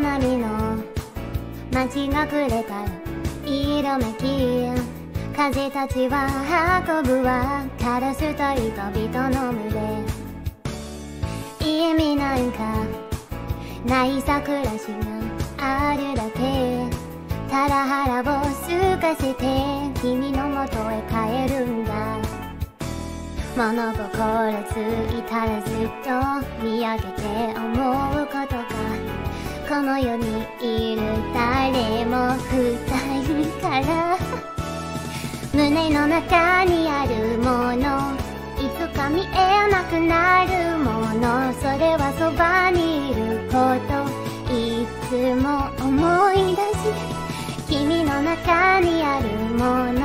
隣の街がくれた色めき風たちは運ぶわカラスと人々の群れ意味なんかない桜しがあるだけたらはらをすかせて君のもとへ帰るんだ物心ついたらずっと見上げて思うことがこの世にいる誰も二人から胸の中にあるものいつか見えなくなるものそれはそばにいることいつも思い出し君の中にあるもの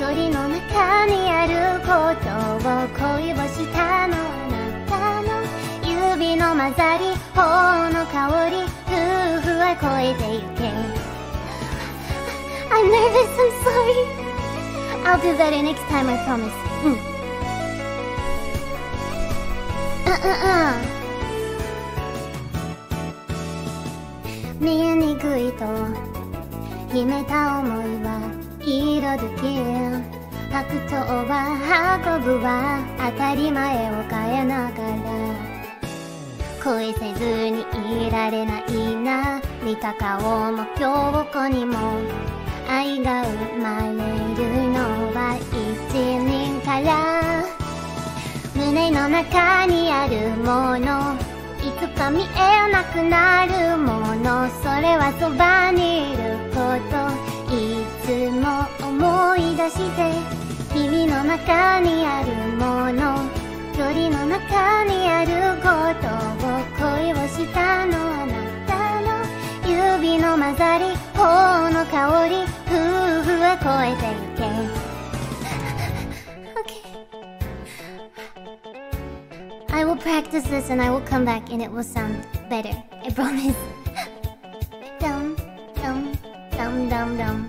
距離の中にあることを恋をしたのあなたの指の混ざり頬の香り夫婦は越えてゆけ I'm nervous, I'm sorry I'll do better next time, I promise.見えにくいと秘めた思いは色づけ白鳥は運ぶわ当たり前を変えながら恋せずにいられないな見た顔も今日こにも愛が生まれるのは一人から胸の中にあるものいつか見えなくなるものそれはそばにいることいつも思い出して耳の中にあるもの距離の中にあることを恋をしたのあなたの指の混ざり頬の香り夫婦は越えてゆけ Okay I will practice this and I will come back and it will sound better I promise Dum dum dum dum dum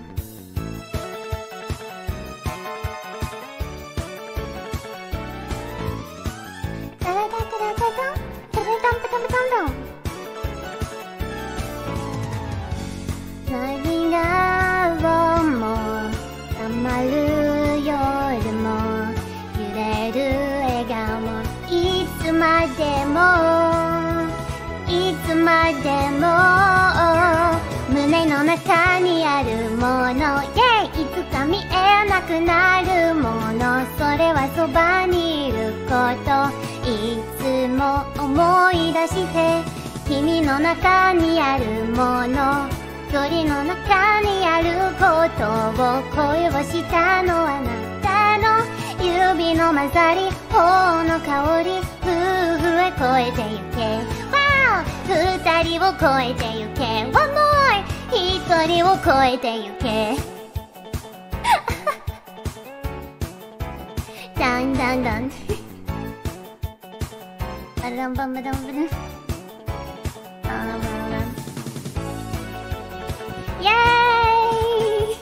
Yay!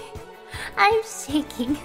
I'm shaking.